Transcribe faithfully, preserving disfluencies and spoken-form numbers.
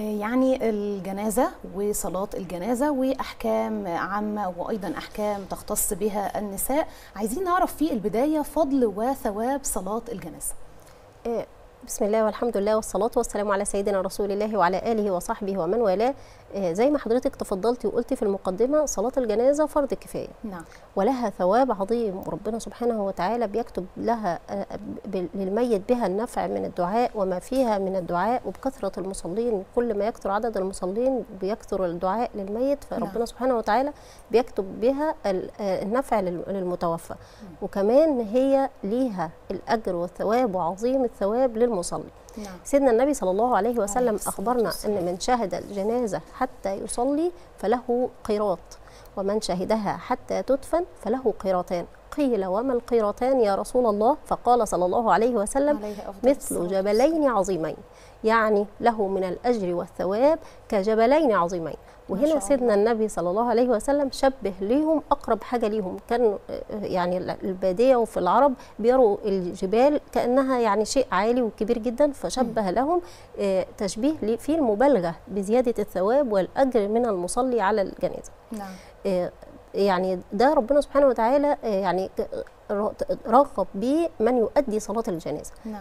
يعني الجنازة وصلاة الجنازة وأحكام عامة وأيضا أحكام تختص بها النساء، عايزين نعرف في البداية فضل وثواب صلاة الجنازة. بسم الله والحمد لله والصلاة والسلام على سيدنا رسول الله وعلى آله وصحبه ومن والاه. زي ما حضرتك تفضلتي وقلتي في المقدمة، صلاة الجنازة فرض كفاية نعم. ولها ثواب عظيم، وربنا سبحانه وتعالى بيكتب لها للميت بها النفع من الدعاء وما فيها من الدعاء، وبكثرة المصلين كل ما يكثر عدد المصلين بيكثر الدعاء للميت، فربنا نعم. سبحانه وتعالى بيكتب بها النفع للمتوفى، وكمان هي ليها الأجر والثواب وعظيم الثواب للمصلي. نعم. سيدنا النبي صلى الله عليه وسلم أخبرنا أن من شهد الجنازة حتى يصلي فله قيراط، ومن شهدها حتى تدفن فله قيراطان. قيل وما القيراطان يا رسول الله؟ فقال صلى الله عليه وسلم عليه مثل جبلين عظيمين، يعني له من الأجر والثواب كجبلين عظيمين. وهنا سيدنا النبي صلى الله عليه وسلم شبه ليهم أقرب حاجة ليهم، كان يعني البادية وفي العرب بيروا الجبال كأنها يعني شيء عالي وكبير جدا، فشبه لهم تشبيه في المبالغة بزيادة الثواب والأجر من المصلي على الجنازة. نعم. يعني ده ربنا سبحانه وتعالى يعني رغب بيه من يؤدي صلاة الجنازة. نعم.